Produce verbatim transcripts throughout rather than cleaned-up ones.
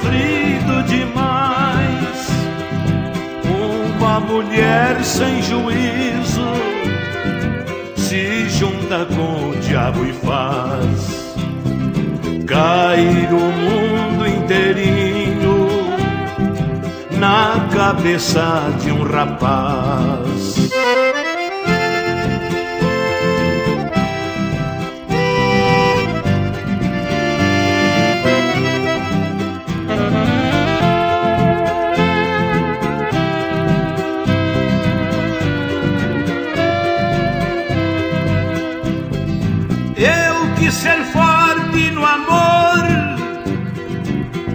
sofrido demais. Uma mulher sem juízo se junta com o diabo e faz cair o mundo inteirinho na cabeça de um rapaz. Ser forte no amor,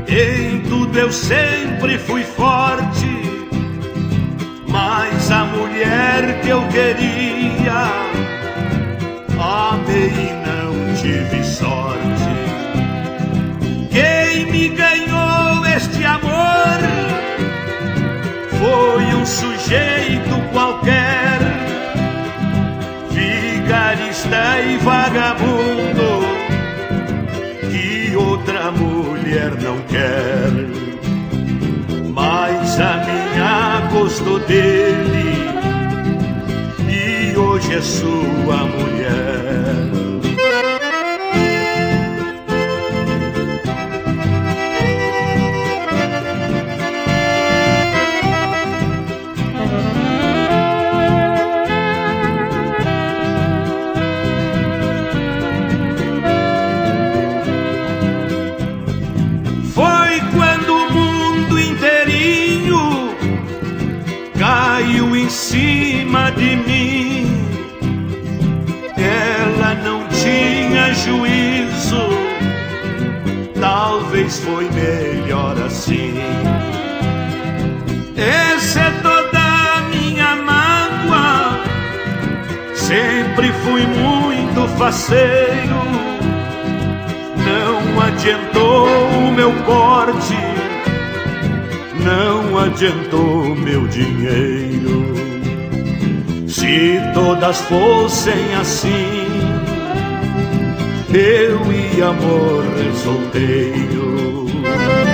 em tudo eu sempre fui forte, mas a mulher que eu queria, amei e não tive sorte. Quem me ganhou este amor foi um sujeito qualquer, vigarista e vagabundo, outra mulher não quer, mas a minha gostou dele e hoje é sua mulher. Em cima de mim, ela não tinha juízo, talvez foi melhor assim. Essa é toda a minha mágoa, sempre fui muito faceiro, não adiantou o meu corte, não adiantou meu dinheiro. Se todas fossem assim, eu ia morrer solteiro.